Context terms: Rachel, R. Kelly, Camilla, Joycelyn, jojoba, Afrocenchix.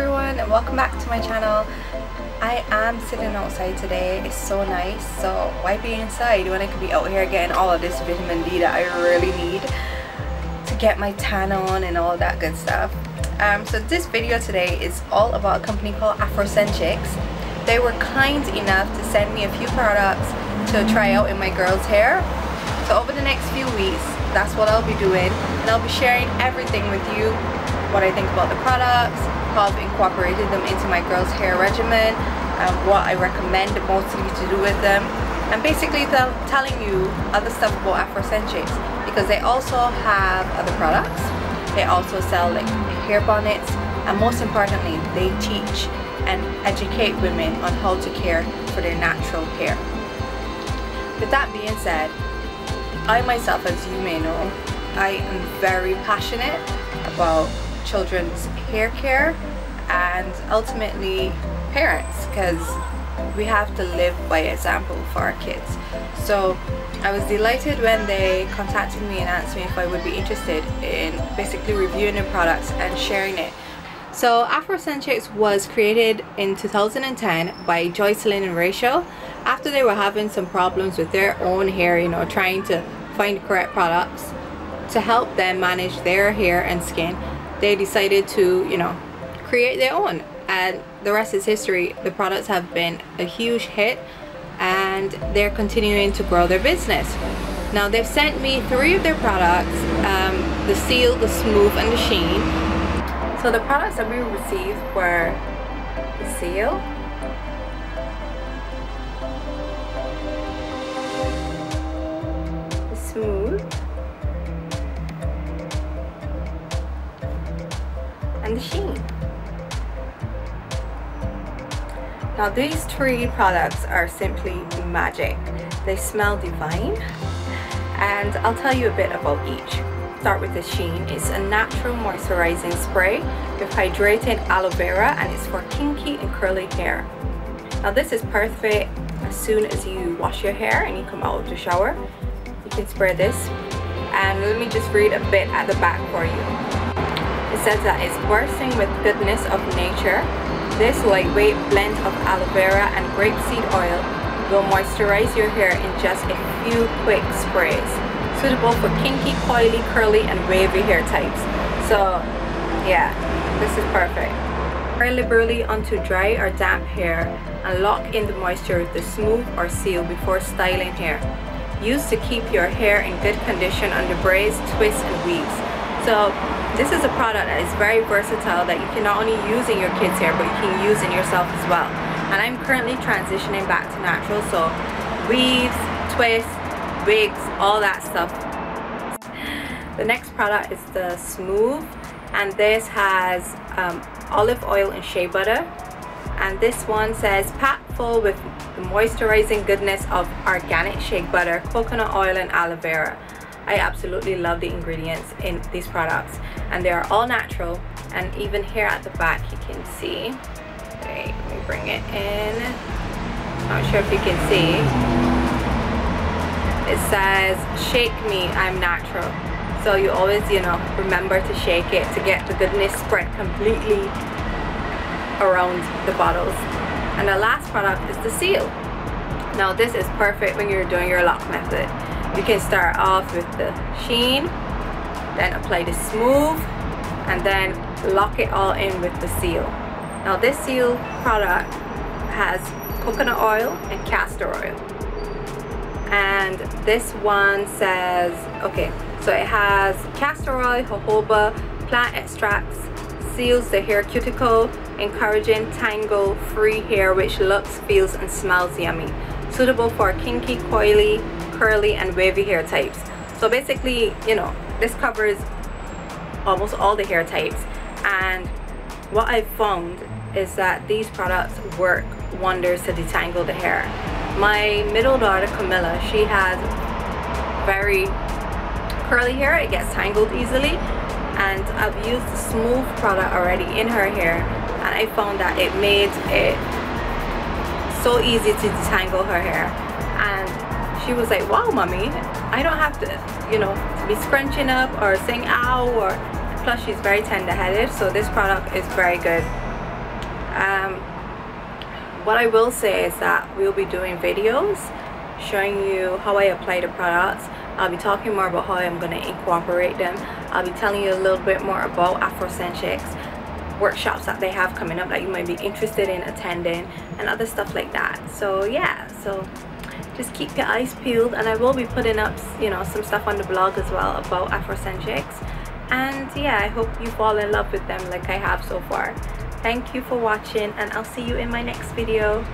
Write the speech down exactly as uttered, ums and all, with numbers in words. everyone and welcome back to my channel. I am sitting outside today. It's so nice, so why be inside when I could be out here getting all of this vitamin D that I really need to get my tan on and all that good stuff. Um, so this video today is all about a company called Afrocenchix. They were kind enough to send me a few products to try out in my girls' hair. So over the next few weeks, that's what I'll be doing, and I'll be sharing everything with you. What I think about the products, how I've incorporated them into my girls' hair regimen, um, what I recommend most of you to do with them, and basically th telling you other stuff about Afrocenchix, because they also have other products. They also sell like hair bonnets, and most importantly, they teach and educate women on how to care for their natural hair. With that being said, I myself, as you may know, I am very passionate about children's hair care and ultimately parents, because we have to live by example for our kids. So I was delighted when they contacted me and asked me if I would be interested in basically reviewing the products and sharing it. So Afrocenchix was created in two thousand ten by Joycelyn and Rachel after they were having some problems with their own hair, you know, trying to find the correct products to help them manage their hair and skin. They decided to, you know, create their own, and the rest is history. The products have been a huge hit and they're continuing to grow their business. Now they've sent me three of their products, um, the Seal, the Smooth and the Sheen. So the products that we received were the Seal, the Smooth, and the Sheen. Now these three products are simply magic. They smell divine, and I'll tell you a bit about each. Start with the Sheen. It's a natural moisturizing spray with hydrating aloe vera, and it's for kinky and curly hair. Now this is perfect as soon as you wash your hair and you come out of the shower. You can spray this, and let me just read a bit at the back for you. It says that it's bursting with goodness of nature. This lightweight blend of aloe vera and grapeseed oil will moisturize your hair in just a few quick sprays. Suitable for kinky, coily, curly, and wavy hair types. So, yeah, this is perfect. Spray liberally onto dry or damp hair and lock in the moisture with the Smooth or Seal before styling hair. Use to keep your hair in good condition under braids, twists, and weaves. So, this is a product that is very versatile, that you can not only use in your kids' hair, but you can use in yourself as well. And I'm currently transitioning back to natural, so weaves, twists, wigs, all that stuff. The next product is the Smooth, and this has um, olive oil and shea butter. And this one says, pack full with the moisturizing goodness of organic shea butter, coconut oil, and aloe vera. I absolutely love the ingredients in these products, and they are all natural. And even here at the back you can see, okay, let me bring it in, not sure if you can see, it says shake me, I'm natural. So you always, you know, remember to shake it to get the goodness spread completely around the bottles. And the last product is the Seal. Now this is perfect when you're doing your lock method. You can start off with the Sheen, then apply the Smooth, and then lock it all in with the Seal. Now this Seal product has coconut oil and castor oil. And this one says, okay, so it has castor oil, jojoba, plant extracts, seals the hair cuticle, encouraging tangle-free hair which looks, feels, and smells yummy. Suitable for kinky, coily, curly, and wavy hair types. So basically, you know, this covers almost all the hair types. And what I've found is that these products work wonders to detangle the hair. My middle daughter Camilla, she has very curly hair, it gets tangled easily, and I've used the Smooth product already in her hair, and I found that it made it so easy to detangle her hair. And she was like, wow mommy, I don't have to, you know, to be scrunching up or saying ow. Or plus she's very tender headed, so this product is very good Um, what I will say is that we'll be doing videos showing you how I apply the products. I'll be talking more about how I'm going to incorporate them. I'll be telling you a little bit more about Afrocenchix, workshops that they have coming up that you might be interested in attending, and other stuff like that. So yeah, so just keep your eyes peeled, and I will be putting up, you know, some stuff on the blog as well about Afrocenchix. And yeah, I hope you fall in love with them like I have so far. Thank you for watching, and I'll see you in my next video.